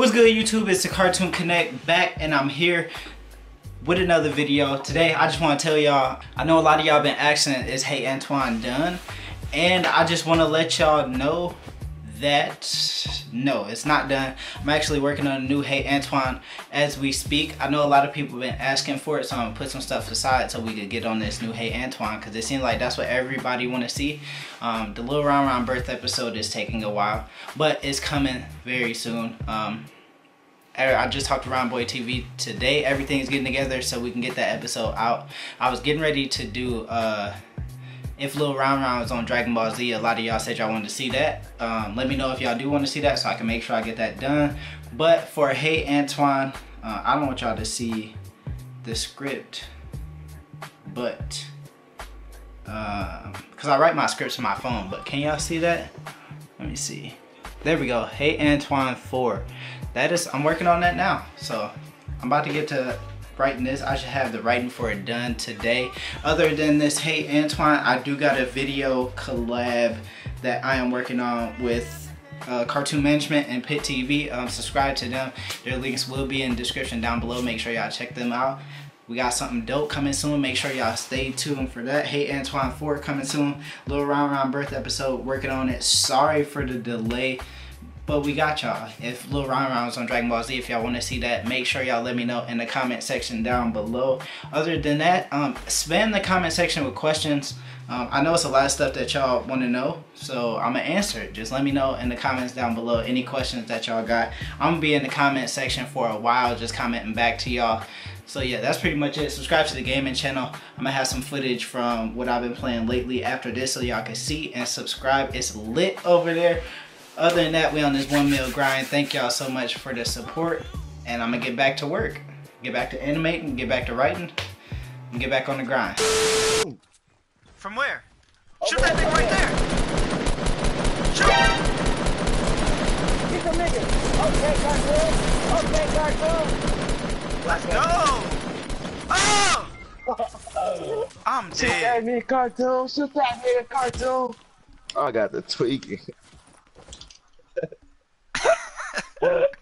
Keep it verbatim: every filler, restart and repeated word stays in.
What's good, YouTube? It's the Cartoon Connect back, and I'm here with another video. Today, I just want to tell y'all, I know a lot of y'all been asking, is Hey Antwon done? And I just want to let y'all know that no, it's not done. I'm actually working on a new Hey Antwon as we speak. I know a lot of people have been asking for it, so I'm gonna put some stuff aside so we could get on this new Hey Antwon, because it seems like that's what everybody want to see. Um, the Lil Ron Ron birth episode is taking a while, but it's coming very soon. Um, I just talked to Ron Boy T V today. Everything's getting together so we can get that episode out. I was getting ready to do uh, if Lil Ron Ron was on Dragon Ball Z, a lot of y'all said y'all wanted to see that. Um, let me know if y'all do want to see that so I can make sure I get that done. But for Hey Antwon, uh, I don't want y'all to see the script, but, uh, cause I write my scripts on my phone, but can y'all see that? Let me see. There we go, Hey Antwon four. That is, I'm working on that now. So I'm about to get to writing this. I should have the writing for it done today. Other than this Hey Antwon, I do got a video collab that I am working on with uh, Cartoon Management and Pit T V. Um, subscribe to them. Their links will be in the description down below. Make sure y'all check them out. We got something dope coming soon. Make sure y'all stay tuned for that. Hey Antwon four coming soon. Lil Ron Ron birth episode, working on it. Sorry for the delay, but we got y'all. If Lil Ron Ron was on Dragon Ball Z, if y'all want to see that, make sure y'all let me know in the comment section down below. Other than that, um, spam the comment section with questions. Um, I know it's a lot of stuff that y'all want to know, so I'm going to answer it. Just let me know in the comments down below any questions that y'all got. I'm going to be in the comment section for a while, just commenting back to y'all. So yeah, that's pretty much it. Subscribe to the gaming channel. I'm going to have some footage from what I've been playing lately after this so y'all can see and subscribe. It's lit over there. Other than that, we on this one meal grind. Thank y'all so much for the support, and I'm gonna get back to work, get back to animating, get back to writing, and get back on the grind. From where? Shoot that thing right there! Shoot! Get the nigga! Okay, Gargoyle! Okay, Gargoyle! Let's go! Oh! I'm dead. Shoot that nigga, Cartoon! Shoot that nigga, Cartoon! I got the tweaking. What?